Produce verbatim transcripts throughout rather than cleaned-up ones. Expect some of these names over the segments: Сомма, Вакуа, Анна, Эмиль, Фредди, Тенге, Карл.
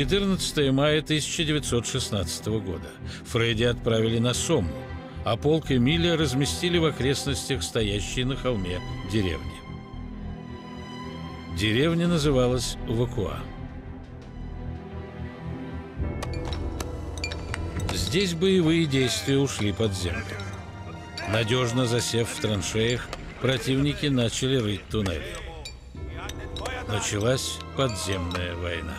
четырнадцатое мая тысяча девятьсот шестнадцатого года. Фредди отправили на Сомму, а полк Эмиля разместили в окрестностях стоящей на холме деревни. Деревня называлась Вакуа. Здесь боевые действия ушли под землю. Надежно засев в траншеях, противники начали рыть туннели. Началась подземная война.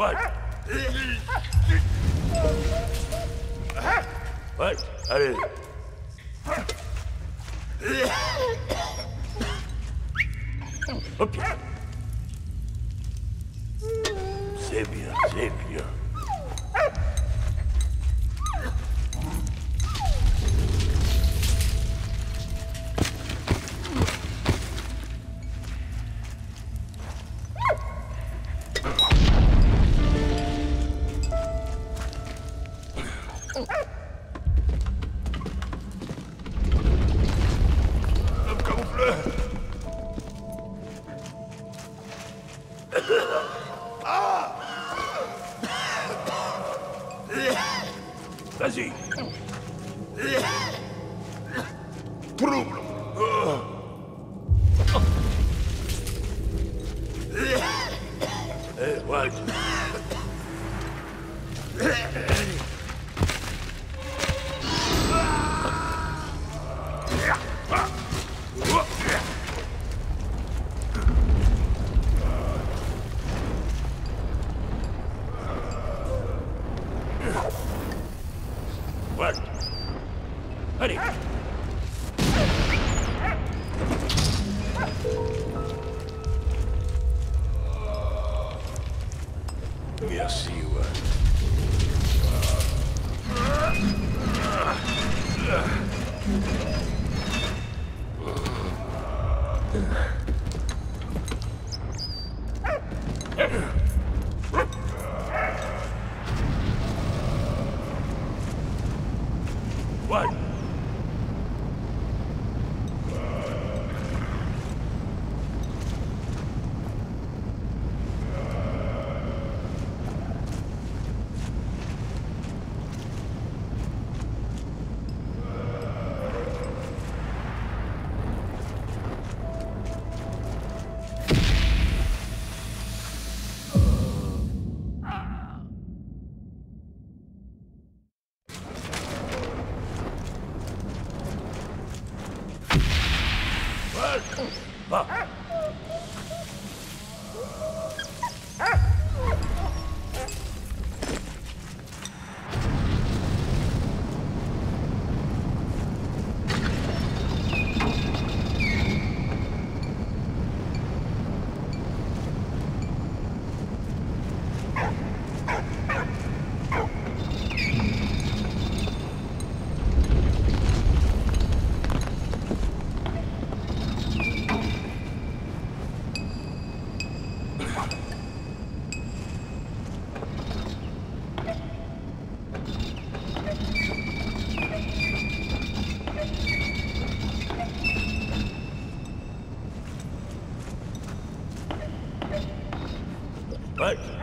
Vas-y.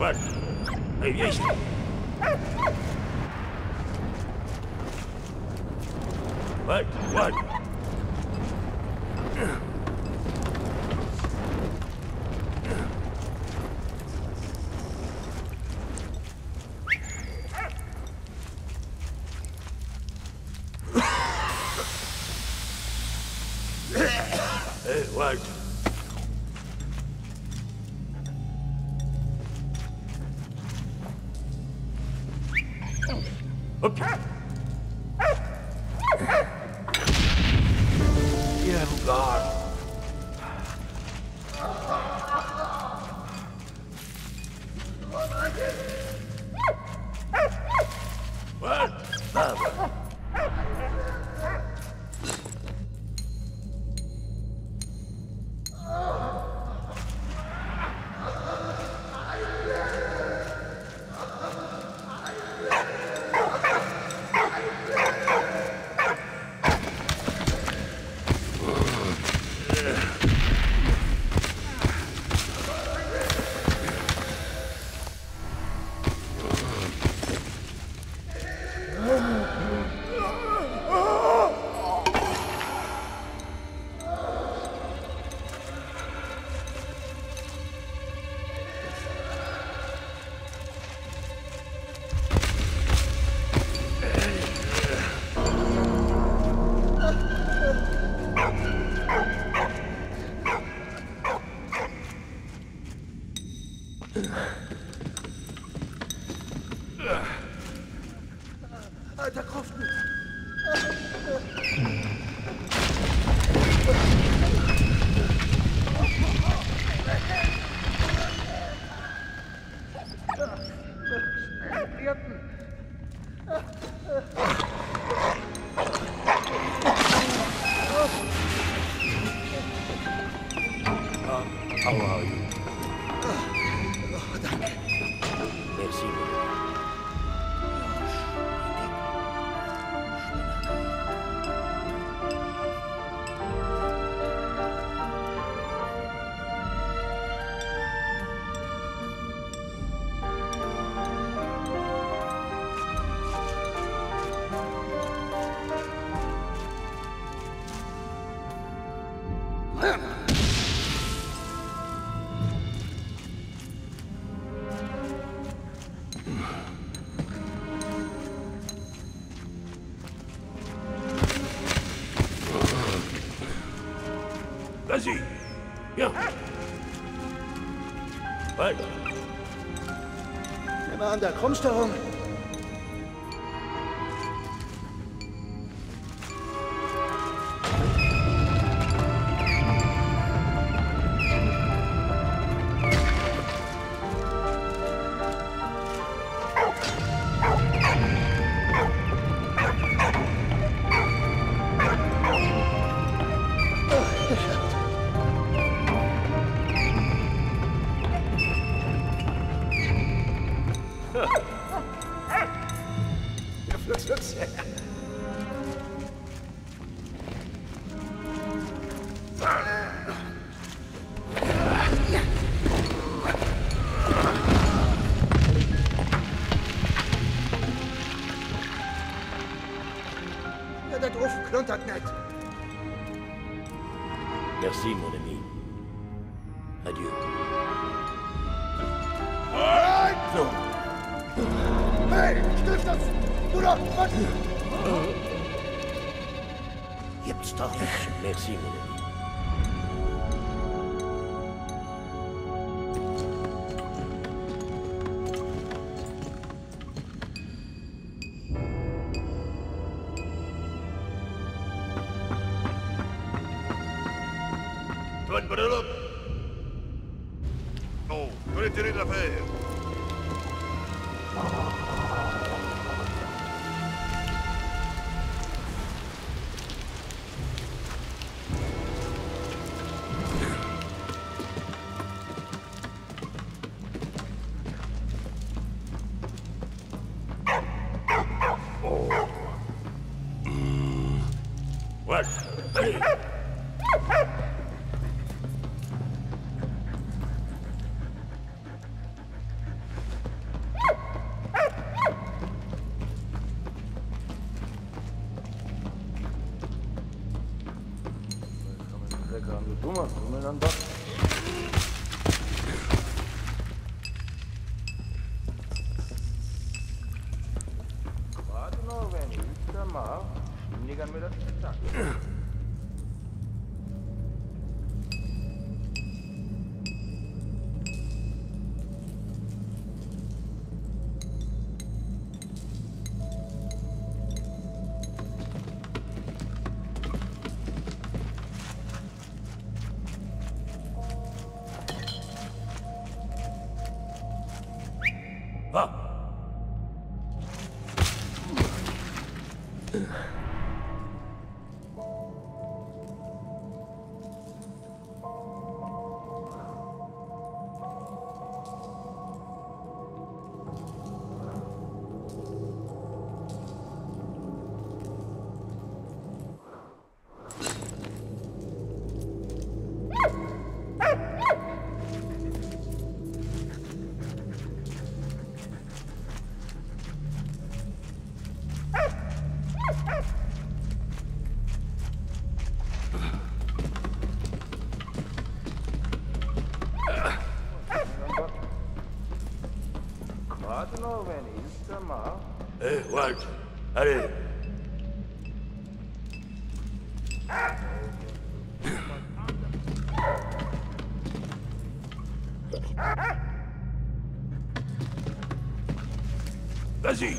Вак, есть? Вак, Вак. Vas-y, viens. Ouais. Immer an der Krummsteuerung. Merci, mon ami. Adieu. So. Hey, stimmt das? Du doch, was? Gibt's doch nicht. Merci, mon ami. Эй, Вальд, allez. Vas-y.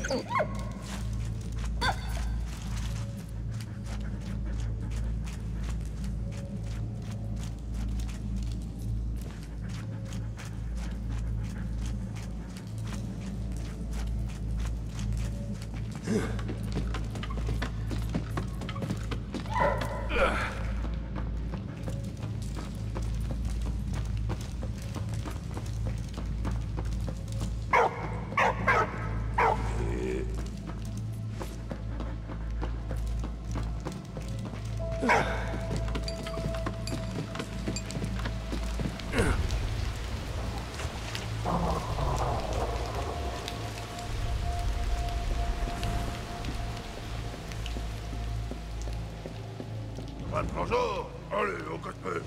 Bonjour. Allez, au casse-pied.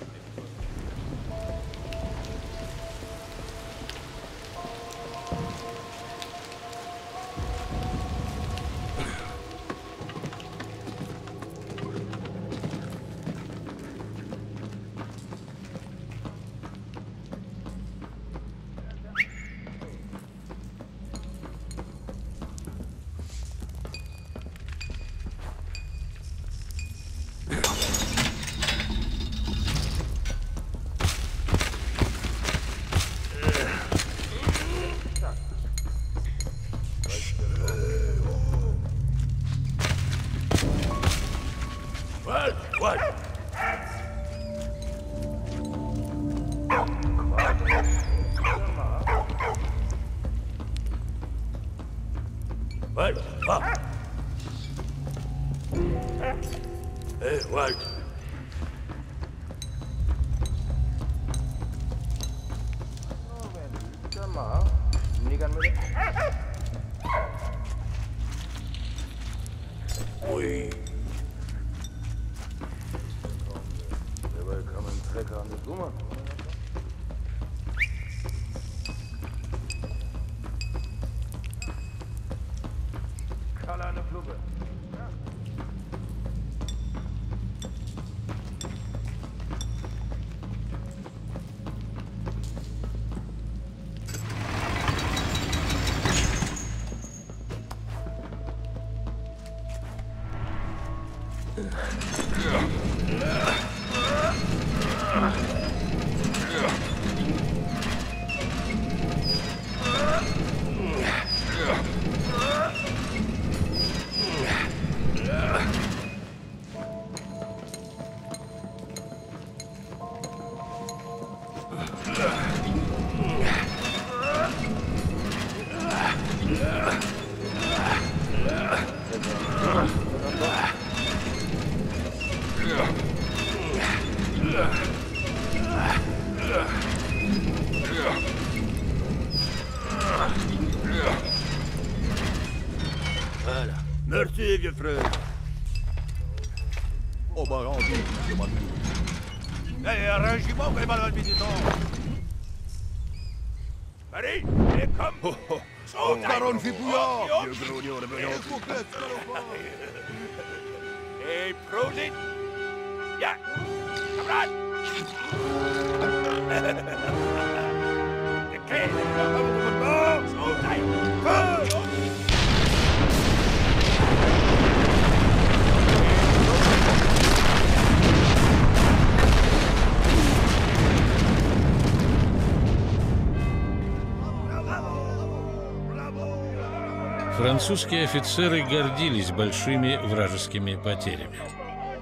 Французские офицеры гордились большими вражескими потерями.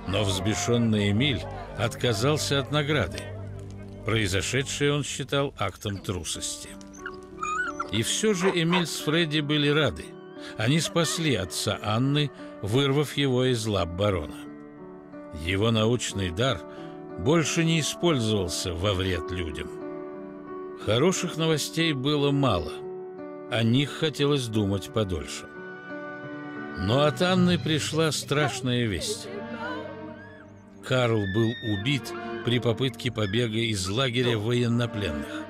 Но взбешенный Эмиль отказался от награды. Произошедшее он считал актом трусости. И все же Эмиль с Фредди были рады. Они спасли отца Анны, вырвав его из лап барона. Его научный дар больше не использовался во вред людям. Хороших новостей было мало. О них хотелось думать подольше. Но от Анны пришла страшная весть. Карл был убит при попытке побега из лагеря военнопленных.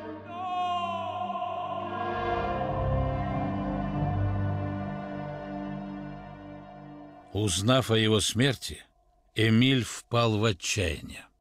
Узнав о его смерти, Эмиль впал в отчаяние.